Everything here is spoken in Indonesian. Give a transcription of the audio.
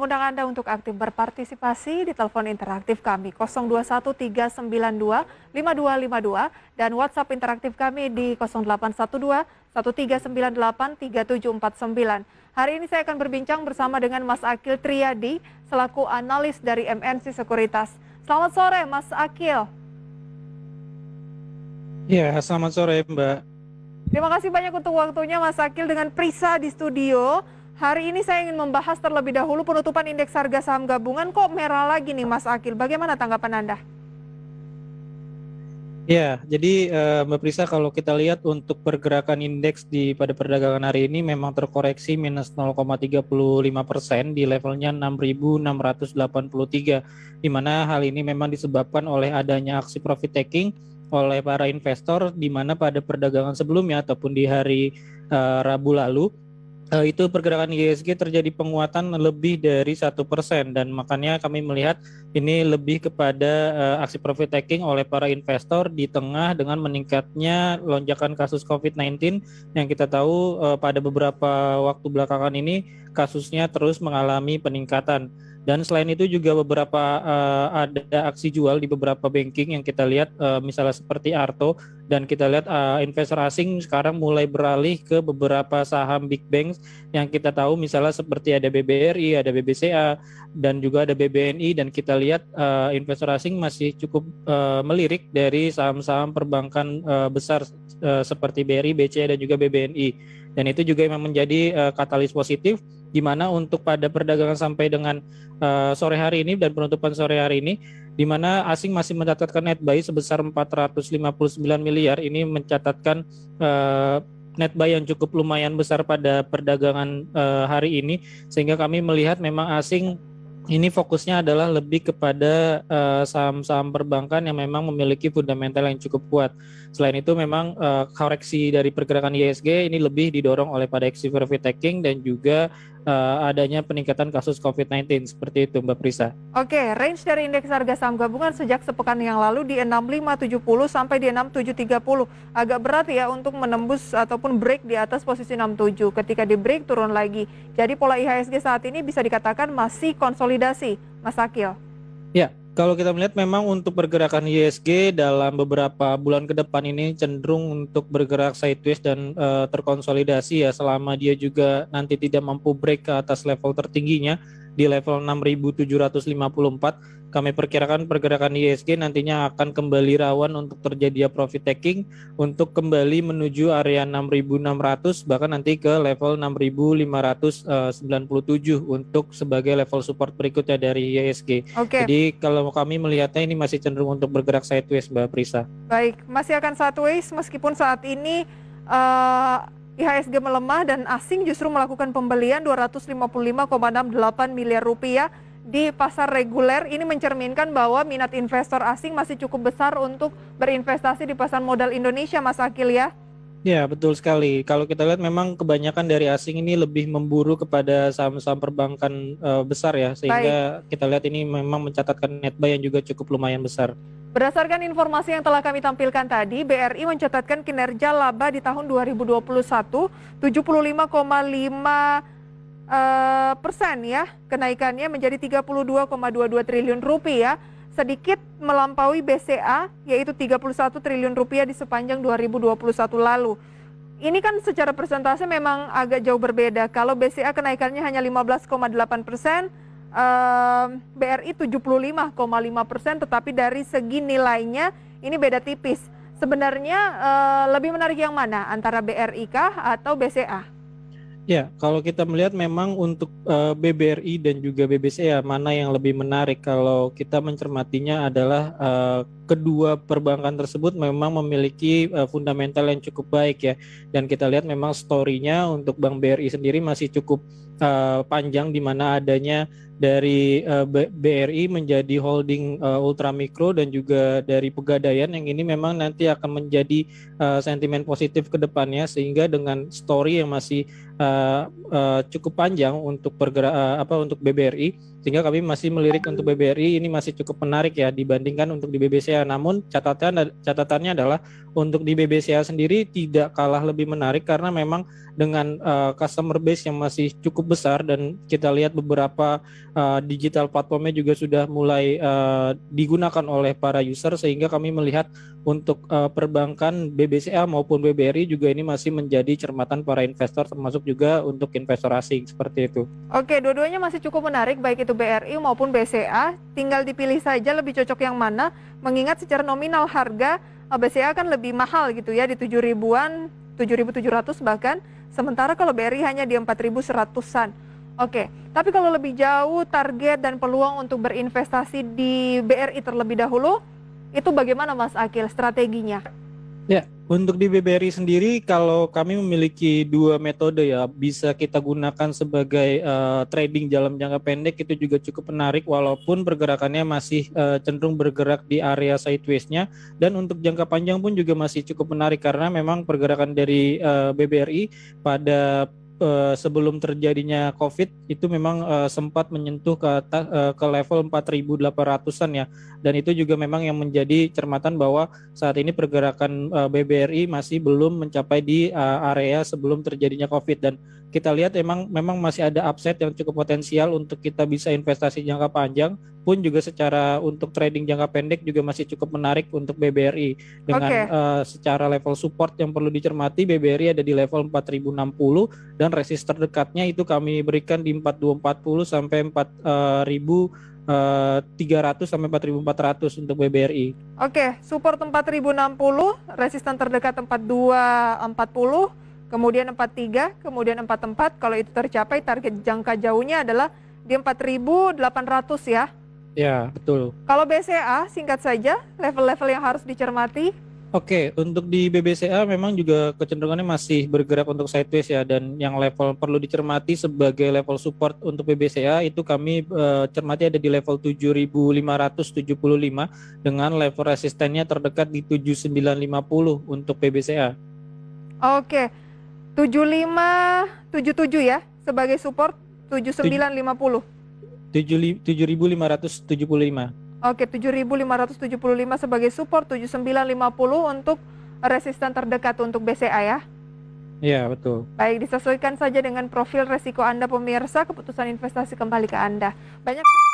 Mengundang Anda untuk aktif berpartisipasi di telepon interaktif kami 0213925252 dan WhatsApp interaktif kami di 0812 1398 3749. Hari ini saya akan berbincang bersama dengan Mas Akil Triadi selaku analis dari MNC Sekuritas. Selamat sore Mas Akil. Ya, selamat sore Mbak. Terima kasih banyak untuk waktunya Mas Akil dengan Prisa di studio. Hari ini saya ingin membahas terlebih dahulu penutupan indeks harga saham gabungan kok merah lagi nih Mas Akil. Bagaimana tanggapan Anda? Ya, jadi Mbak Prisa, kalau kita lihat untuk pergerakan indeks pada perdagangan hari ini memang terkoreksi minus 0,35% di levelnya 6.683, di mana hal ini memang disebabkan oleh adanya aksi profit taking oleh para investor, di mana pada perdagangan sebelumnya ataupun di hari Rabu lalu itu pergerakan IHSG terjadi penguatan lebih dari 1%, dan makanya kami melihat ini lebih kepada aksi profit taking oleh para investor di tengah dengan meningkatnya lonjakan kasus COVID-19 yang kita tahu pada beberapa waktu belakangan ini kasusnya terus mengalami peningkatan. Dan selain itu juga beberapa ada aksi jual di beberapa banking yang kita lihat, misalnya seperti Arto, dan kita lihat investor asing sekarang mulai beralih ke beberapa saham big banks yang kita tahu, misalnya seperti ada BBRI, ada BBCA, dan juga ada BBNI, dan kita lihat investor asing masih cukup melirik dari saham-saham perbankan besar seperti BRI, BCA, dan juga BBNI. Dan itu juga memang menjadi katalis positif, di mana untuk pada perdagangan sampai dengan sore hari ini dan penutupan sore hari ini, di mana asing masih mencatatkan net buy sebesar 459 miliar, ini mencatatkan net buy yang cukup lumayan besar pada perdagangan hari ini, sehingga kami melihat memang asing ini fokusnya adalah lebih kepada saham-saham perbankan yang memang memiliki fundamental yang cukup kuat. Selain itu memang koreksi dari pergerakan IHSG ini lebih didorong oleh pada aksi profit taking dan juga adanya peningkatan kasus COVID-19 seperti itu Mbak Prisa. Oke, range dari indeks harga saham gabungan sejak sepekan yang lalu di 6570 sampai di 6730. Agak berat ya untuk menembus ataupun break di atas posisi 67. Ketika di break turun lagi. Jadi pola IHSG saat ini bisa dikatakan masih konsolidasi, Mas Akil. Ya. Kalau kita melihat memang untuk pergerakan IHSG dalam beberapa bulan ke depan ini cenderung untuk bergerak sideways dan terkonsolidasi ya, selama dia juga nanti tidak mampu break ke atas level tertingginya di level 6.754. Kami perkirakan pergerakan IHSG nantinya akan kembali rawan untuk terjadinya profit taking untuk kembali menuju area 6.600 bahkan nanti ke level 6.597 untuk sebagai level support berikutnya dari IHSG. Okay. Jadi kalau kami melihatnya ini masih cenderung untuk bergerak sideways Mbak Prisa. Baik, masih akan sideways meskipun saat ini IHSG melemah dan asing justru melakukan pembelian 255,68 miliar rupiah di pasar reguler. Ini mencerminkan bahwa minat investor asing masih cukup besar untuk berinvestasi di pasar modal Indonesia, Mas Akil ya? Ya, betul sekali. Kalau kita lihat memang kebanyakan dari asing ini lebih memburu kepada saham-saham perbankan besar ya, sehingga kita lihat ini memang mencatatkan net buy yang juga cukup lumayan besar. Berdasarkan informasi yang telah kami tampilkan tadi, BRI mencatatkan kinerja laba di tahun 2021 75,5% ya, kenaikannya menjadi 32,22 triliun rupiah, sedikit melampaui BCA yaitu 31 triliun rupiah di sepanjang 2021 lalu. Ini kan secara persentase memang agak jauh berbeda. Kalau BCA kenaikannya hanya 15,8%, BRI 75,5%, tetapi dari segi nilainya ini beda tipis. Sebenarnya lebih menarik yang mana, antara BRI kah atau BCA? Ya, kalau kita melihat memang untuk BBRI dan juga BBCA mana yang lebih menarik, kalau kita mencermatinya adalah kedua perbankan tersebut memang memiliki fundamental yang cukup baik ya, dan kita lihat memang story-nya untuk Bank BRI sendiri masih cukup panjang, di mana adanya dari BRI menjadi holding ultramikro dan juga dari pegadaian, yang ini memang nanti akan menjadi sentimen positif ke depannya, sehingga dengan story yang masih cukup panjang untuk untuk BBRI, sehingga kami masih melirik untuk BBRI ini masih cukup menarik ya dibandingkan untuk di BBCA. Namun catatannya adalah untuk di BBCA sendiri tidak kalah lebih menarik, karena memang dengan customer base yang masih cukup cukup besar, dan kita lihat beberapa digital platformnya juga sudah mulai digunakan oleh para user, sehingga kami melihat untuk perbankan BBCA maupun BBRI juga ini masih menjadi cermatan para investor, termasuk juga untuk investor asing seperti itu. Oke, dua-duanya masih cukup menarik, baik itu BRI maupun BCA, tinggal dipilih saja lebih cocok yang mana, mengingat secara nominal harga BCA kan lebih mahal gitu ya, di 7.000-an, 7.700 bahkan, sementara kalau BRI hanya di 4.100-an. Oke, tapi kalau lebih jauh target dan peluang untuk berinvestasi di BRI terlebih dahulu, itu bagaimana Mas Akil strateginya? Ya, untuk di BBRI sendiri kalau kami memiliki dua metode ya, bisa kita gunakan sebagai trading dalam jangka pendek, itu juga cukup menarik walaupun pergerakannya masih cenderung bergerak di area sideways-nya, dan untuk jangka panjang pun juga masih cukup menarik karena memang pergerakan dari BBRI pada sebelum terjadinya COVID itu memang sempat menyentuh ke level 4.800-an ya, dan itu juga memang yang menjadi cermatan bahwa saat ini pergerakan BBRI masih belum mencapai di area sebelum terjadinya COVID, dan kita lihat memang masih ada upside yang cukup potensial untuk kita bisa investasi jangka panjang, pun juga secara untuk trading jangka pendek juga masih cukup menarik untuk BBRI dengan secara level support yang perlu dicermati, BBRI ada di level 4.060 dan resisten terdekatnya itu kami berikan di 4.240 sampai 4.300 sampai 4.400 untuk BBRI. Oke, support 4.060, resisten terdekat 4.240, kemudian 43, kemudian 44. Kalau itu tercapai, target jangka jauhnya adalah di 4.800 ya? Ya, betul. Kalau BCA, singkat saja, level-level yang harus dicermati. Oke, untuk di BBCA memang juga kecenderungannya masih bergerak untuk sideways ya, dan yang level perlu dicermati sebagai level support untuk BBCA itu kami cermati ada di level 7.575 dengan level resistennya terdekat di 7.950 untuk BBCA. Oke. 7577 ya sebagai support, 7950. 7.575. Oke, 7.575 sebagai support, 7950 untuk resisten terdekat untuk BCA ya. Iya, betul. Baik, disesuaikan saja dengan profil resiko Anda pemirsa, keputusan investasi kembali ke Anda. Banyak